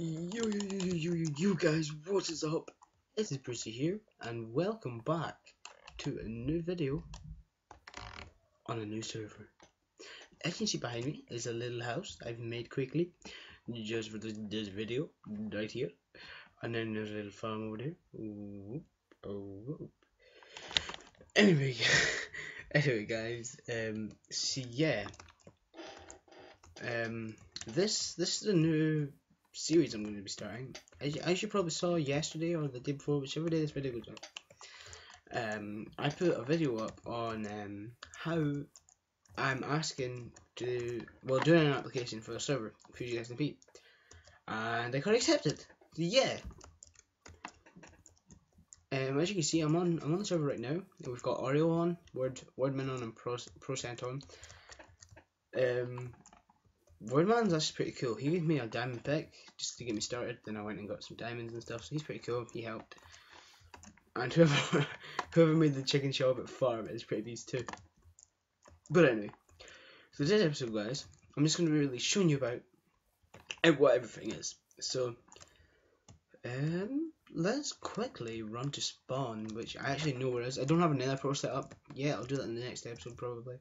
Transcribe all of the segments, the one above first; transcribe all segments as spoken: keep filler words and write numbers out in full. Yo, yo, yo, yo, yo, you guys, what is up? This is Brucyy here, and welcome back to a new video on a new server. As you can see behind me is a little house I've made quickly, just for this, this video, right here. And then there's a little farm over there. Ooh, oh, Anyway, anyway guys, um, so yeah, um, this, this is a new series I'm going to be starting. As you, as you probably saw yesterday or the day before, whichever day this video goes on, um, I put a video up on um, how I'm asking to, well, doing an application for a server, Fusion S M P, and I got accepted. Yeah. Um, as you can see, I'm on I'm on the server right now. We've got Oreo on, Word Wordman on, and Procent on. Um. Wordman's actually pretty cool. He gave me a diamond pick just to get me started, then I went and got some diamonds and stuff, so he's pretty cool, he helped. And whoever whoever made the chicken shop at farm is pretty beast too. But anyway, so this episode guys, I'm just going to be really showing you about what everything is. So, um, let's quickly run to spawn, which I actually know where it is. I don't have another pro set up yet, I'll do that in the next episode probably.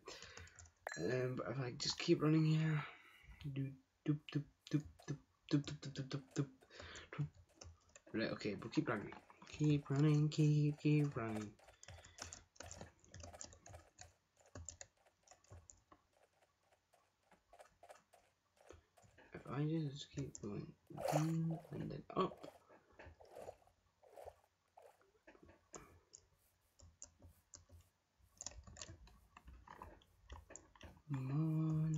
Um, but if I just keep running here. Right, okay, we'll keep running. Keep running, keep, keep running. If I just keep going down and then up. I'm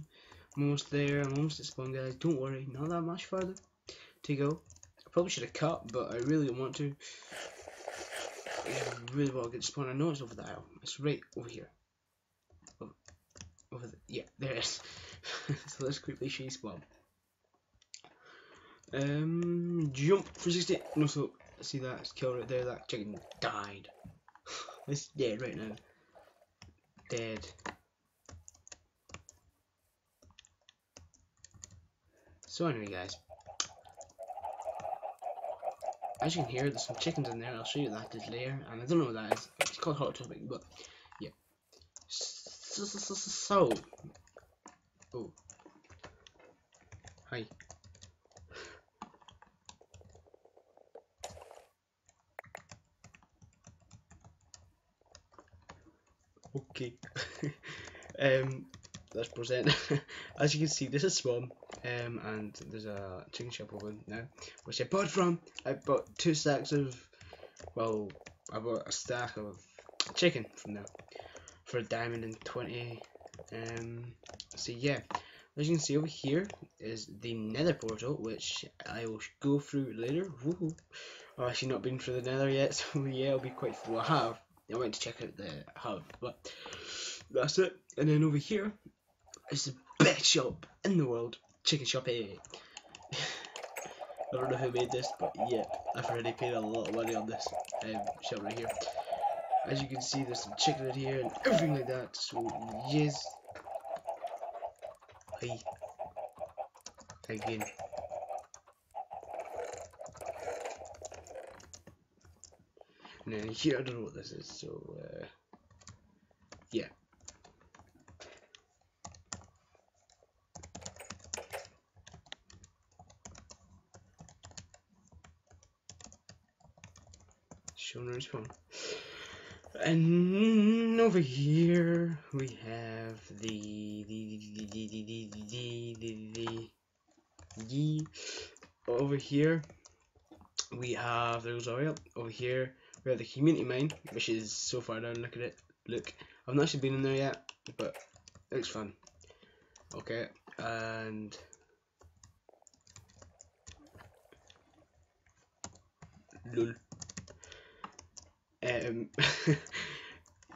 almost there, I'm almost at spawn guys, don't worry, not that much further to go. I probably should have cut, but I really don't want to. I really want to get to spawn. I know it's over the aisle, it's right over here. Over, over the, yeah, there it is. So let's quickly show you spawn. Um, jump for sixty, no so, see that kill right there, that chicken died. It's dead right now. Dead. So anyway guys, as you can hear there's some chickens in there, I'll show you that just later, and I don't know what that is, it's called hot topic, but yeah. So, so, so, so. Oh, hi. Okay, um, that's Percent. As you can see this is spawn. Um, and there's a chicken shop open now, which I bought from. I bought two stacks of, well, I bought a stack of chicken from there for a diamond and twenty. Um, so yeah, as you can see over here is the nether portal, which I will go through later. Woohoo! I've actually not been through the nether yet, so yeah, I'll be quite full. I have. I went to check out the hub, but that's it. And then over here is the best shop in the world. Chicken shop, eh? I don't know who made this, but yeah, I've already paid a lot of money on this um, shop right here. As you can see, there's some chicken in here and everything like that, so yes. Hi. Again. And then here, I don't know what this is, so uh, yeah. Spawn. And over here we have the the the the the the the, the, the. Over here we have those Oreo. Over here we have the community mine, which is so far down. Look at it. Look, I've not actually been in there yet, but it looks fun. Okay, and lol. Um,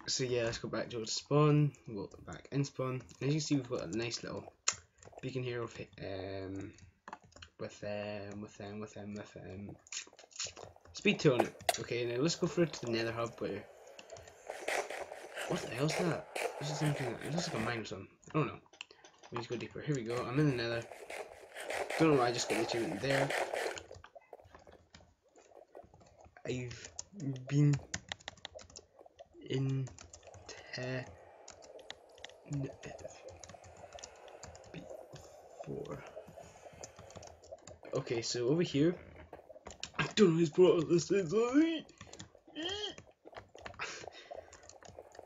so yeah, let's go back to our spawn, we'll go back in spawn, and as you can see we've got a nice little beacon here of, um, with them, um, with them, um, with them, um, with them, um, speed two on it. Okay, now let's go through to the nether hub where, what the hell's that? This is something, it looks like a mine or something, I don't know, let's go deeper, here we go, I'm in the nether, don't know why I just got the achievement there, I've been in tech before. Okay, so over here, I don't know who's brought all this in. I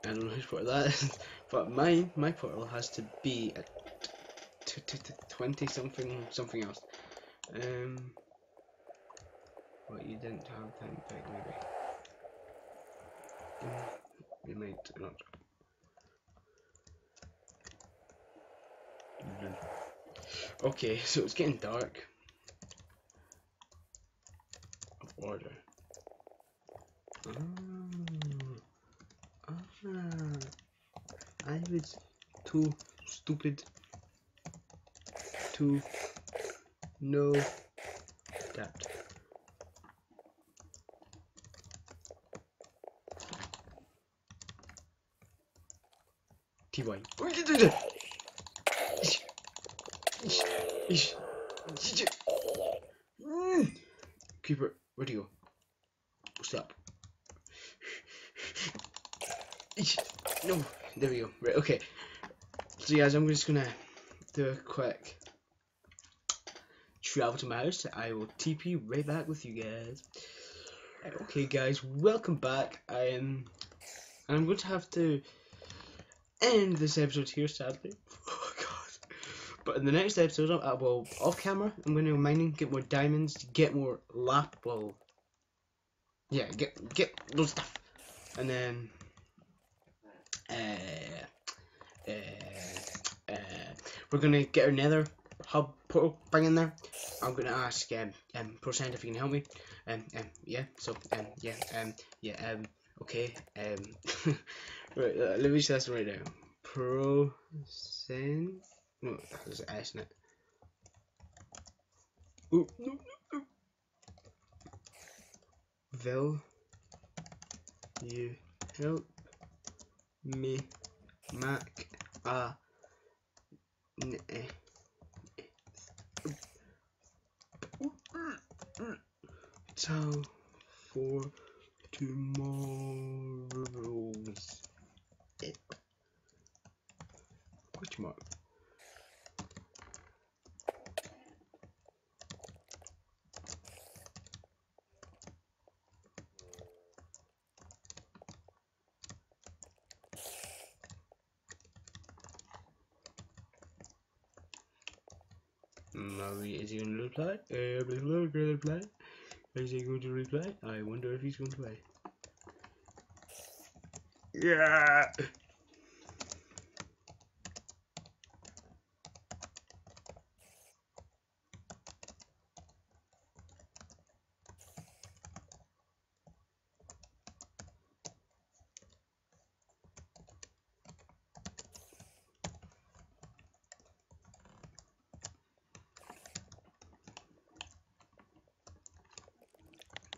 don't know whose portal that is, but my my portal has to be at t t t twenty something something else. Um, well, you didn't have time to pick, maybe. Um, you might not. Okay, so it's getting dark. Of order. Um, I was too stupid to know that. T Y. Creeper, where'd you go? What's up? No, there we go. Right, okay. So guys, I'm just gonna do a quick travel to my house. I will T P right back with you guys. Okay, guys, welcome back. I am, and I'm going to have to end this episode here, sadly. Oh god! But in the next episode, I will off camera. I'm going to go mining, get more diamonds, get more lap. Well, yeah, get get those stuff, and then. Uh, uh, uh, we're gonna get another hub portal thing in there. I'm gonna ask um um Procent if you can help me. Um um yeah. So um yeah um yeah um okay um right. Uh, let me test right now. Procent. No, that's an S, isn't it? Oh no no no. Will you help me make a towel for tomorrow's which mark? Is he going to reply? Uh, going to reply? Is he going to reply? I wonder if he's going to play. Yeah.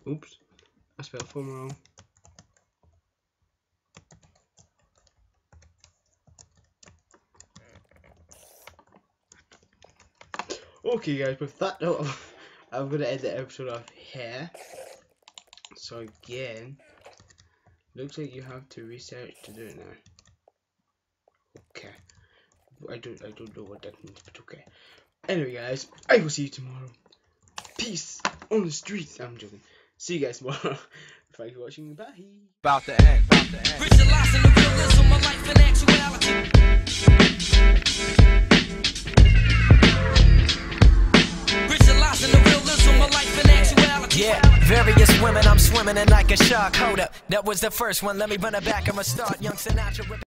Oops, I spelled form wrong. Okay, guys, with that note, I'm gonna end the episode off here. So again, looks like you have to research to do it now. Okay, I don't, I don't know what that means, but okay. Anyway, guys, I will see you tomorrow. Peace on the streets. I'm joking. See you guys tomorrow. Thanks for watching. Bye. About to end. About to end. Visualizing the realism of my life in actuality. Visualizing the realism of life in actuality. Yeah. Various women, I'm swimming in like a shark. Hold up. That was the first one. Let me run it back. I'ma start. Young Sinatra.